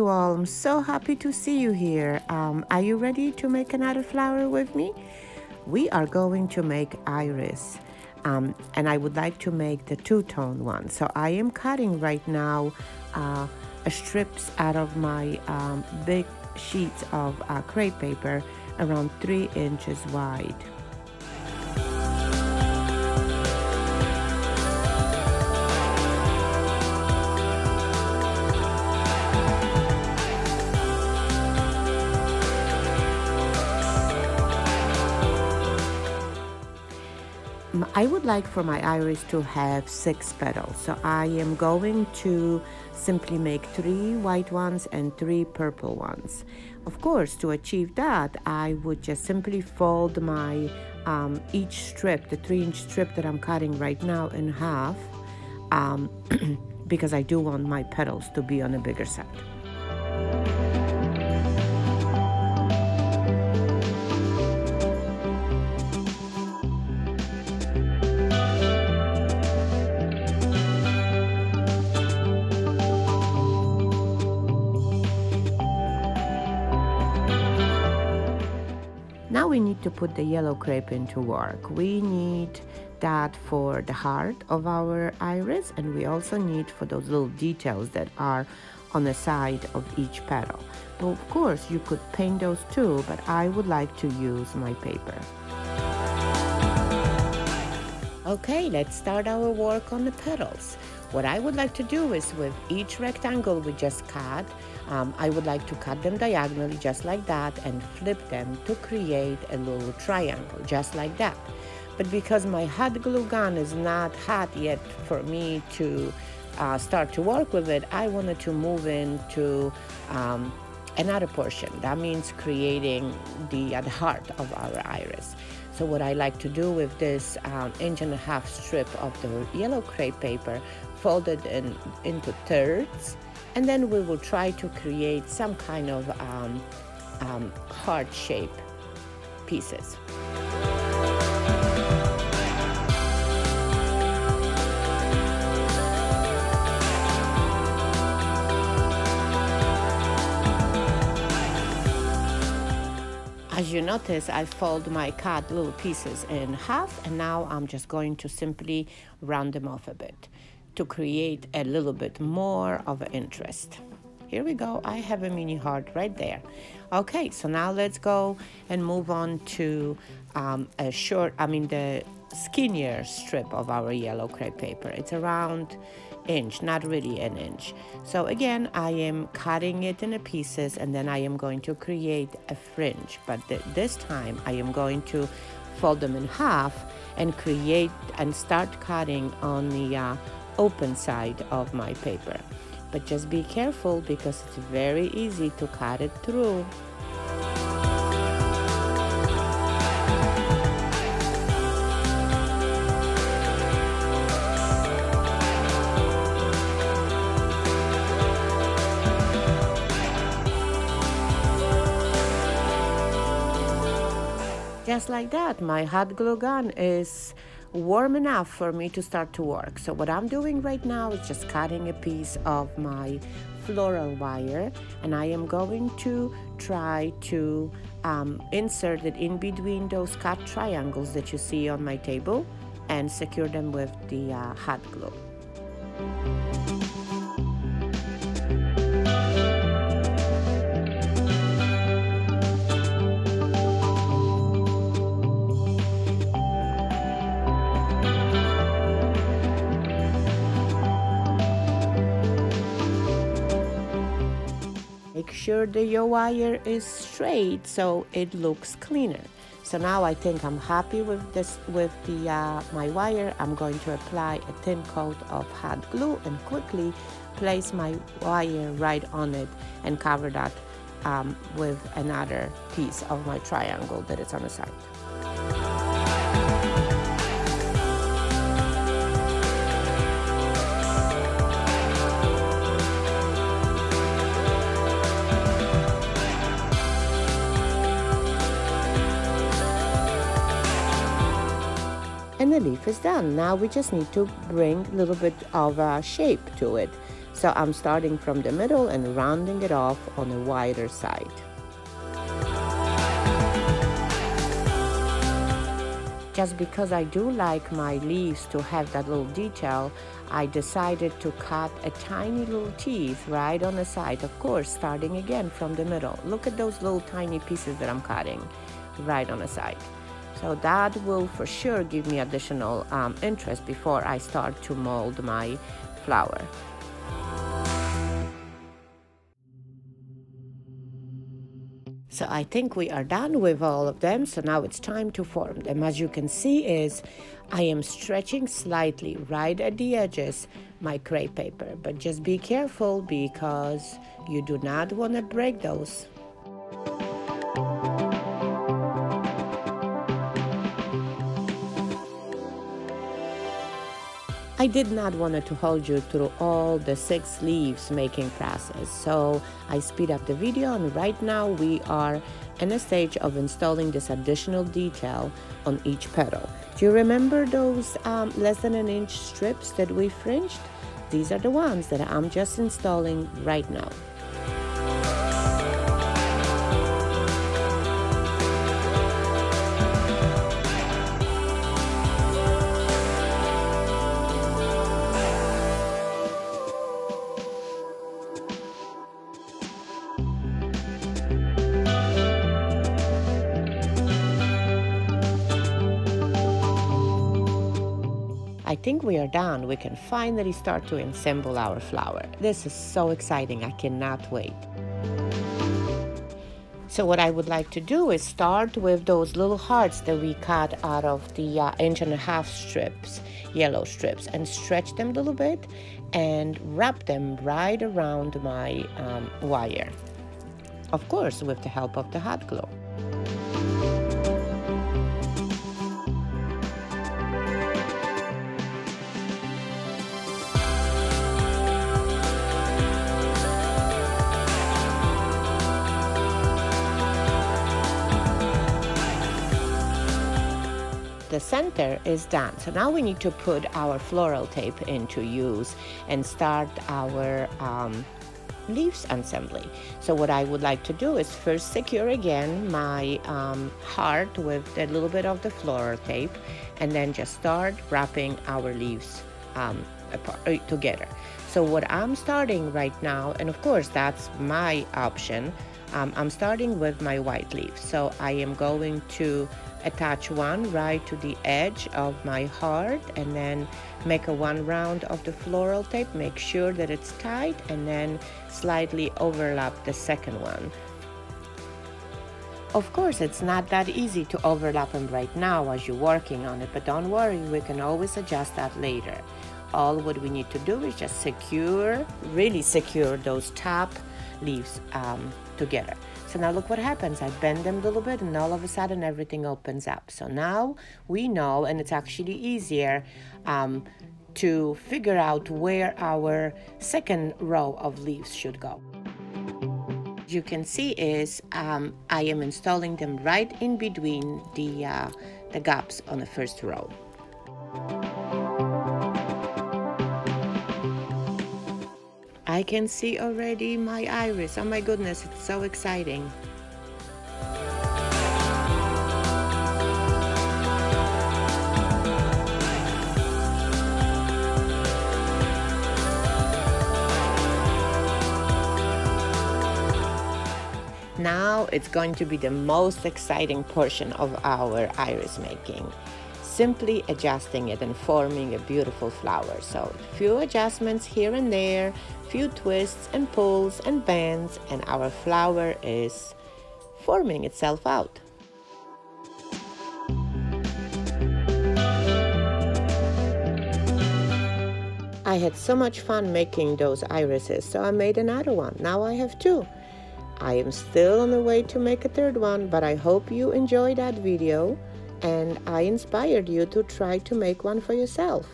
you all. I'm so happy to see you here. Are you ready to make another flower with me? We are going to make iris, and I would like to make the two-tone one. So I am cutting right now strips out of my big sheets of crepe paper around 3 inches wide. I would like for my iris to have 6 petals, so I am going to simply make 3 white ones and 3 purple ones. Of course, to achieve that, I would just simply fold my each strip, the 3-inch strip that I'm cutting right now, in half, because I do want my petals to be on a bigger side. Now we need to put the yellow crepe into work. We need that for the heart of our iris, and we also need for those little details that are on the side of each petal. Well, of course, you could paint those too, but I would like to use my paper. Okay, let's start our work on the petals. What I would like to do is, with each rectangle we just cut, I would like to cut them diagonally just like that and flip them to create a little triangle just like that. But because my hot glue gun is not hot yet for me to start to work with it, I wanted to move into another portion. That means creating the heart of our iris. So what I like to do with this 1.5-inch strip of the yellow crepe paper, fold it into thirds, and then we will try to create some kind of heart shape pieces. As you notice, I fold my cut little pieces in half, and now I'm just going to simply round them off a bit to create a little bit more of an interest. Here we go, I have a mini heart right there. Okay, so now let's go and move on to the skinnier strip of our yellow crepe paper. It's around inch, not really an inch. So again, I am cutting it into pieces, and then I am going to create a fringe, but this time I am going to fold them in half and create and start cutting on the open side of my paper. But just be careful, because it's very easy to cut it through. Just like that, my hot glue gun is warm enough for me to start to work. So what I'm doing right now is just cutting a piece of my floral wire, and I am going to try to insert it in between those cut triangles that you see on my table and secure them with the hot glue. Make sure that your wire is straight so it looks cleaner. So now I think I'm happy with this, with the my wire. I'm going to apply a thin coat of hot glue and quickly place my wire right on it and cover that with another piece of my triangle that is on the side. And the leaf is done. Now we just need to bring a little bit of shape to it. So I'm starting from the middle and rounding it off on the wider side. Just because I do like my leaves to have that little detail, I decided to cut a tiny little teeth right on the side, of course, starting again from the middle. Look at those little tiny pieces that I'm cutting right on the side. So that will for sure give me additional interest before I start to mold my flower. So I think we are done with all of them, so now it's time to form them. As you can see is I am stretching slightly right at the edges my crepe paper, but just be careful because you do not want to break those. I did not want to hold you through all the 6 leaves making process, so I speed up the video, and right now we are in a stage of installing this additional detail on each petal. Do you remember those less than an inch strips that we fringed? These are the ones that I'm just installing right now. I think we are done. We can finally start to assemble our flower. This is so exciting. I cannot wait. So what I would like to do is start with those little hearts that we cut out of the 1.5 inch strips, yellow strips, and stretch them a little bit and wrap them right around my wire. Of course, with the help of the hot glue. The center is done. So now we need to put our floral tape into use and start our leaves assembly. So what I would like to do is first secure again my heart with a little bit of the floral tape and then just start wrapping our leaves together. So what I'm starting right now, and of course that's my option, I'm starting with my white leaf. So I am going to attach one right to the edge of my heart and then make a one round of the floral tape, make sure that it's tight, and then slightly overlap the second one. Of course, it's not that easy to overlap them right now as you're working on it, but don't worry, we can always adjust that later. All what we need to do is just secure, really secure those top leaves together. So now look what happens. I bend them a little bit and all of a sudden everything opens up. So now we know, and it's actually easier to figure out where our second row of leaves should go. As you can see is I am installing them right in between the gaps on the first row. I can see already my iris. Oh my goodness, it's so exciting. Now it's going to be the most exciting portion of our iris making. Simply adjusting it and forming a beautiful flower. So a few adjustments here and there, few twists and pulls and bends, and our flower is forming itself out. I had so much fun making those irises, so I made another one. Now I have 2. I am still on the way to make a 3rd one, but I hope you enjoyed that video. And I inspired you to try to make one for yourself.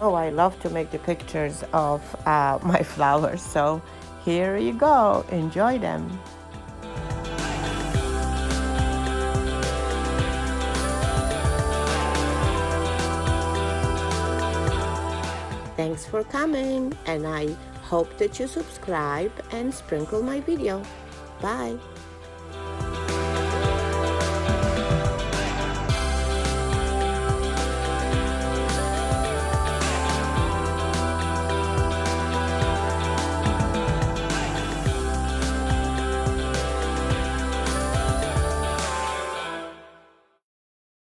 Oh, I love to make the pictures of my flowers, so here you go, enjoy them. Thanks for coming, and I hope that you subscribe and sprinkle my video. Bye!